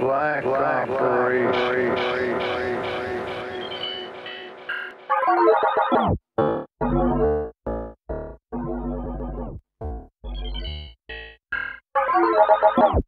Black Operation.